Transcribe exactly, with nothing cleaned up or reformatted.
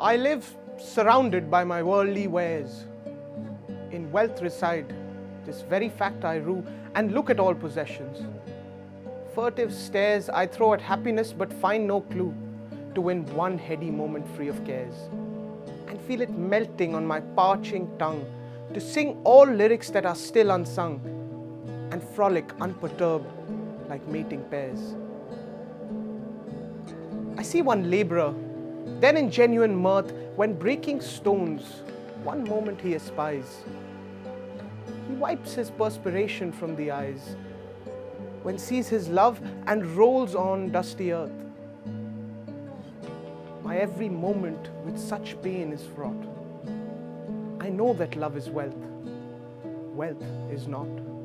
I live surrounded by my worldly wares. In wealth reside this very fact I rue, and look at all possessions. Furtive stares I throw at happiness, but find no clue to win one heady moment free of cares. And feel it melting on my parching tongue to sing all lyrics that are still unsung, and frolic unperturbed like mating pairs. I see one labourer, then in genuine mirth, when breaking stones, one moment he espies. He wipes his perspiration from the eyes, when sees his love and rolls on dusty earth. My every moment with such pain is fraught. I know that love is wealth, wealth is not.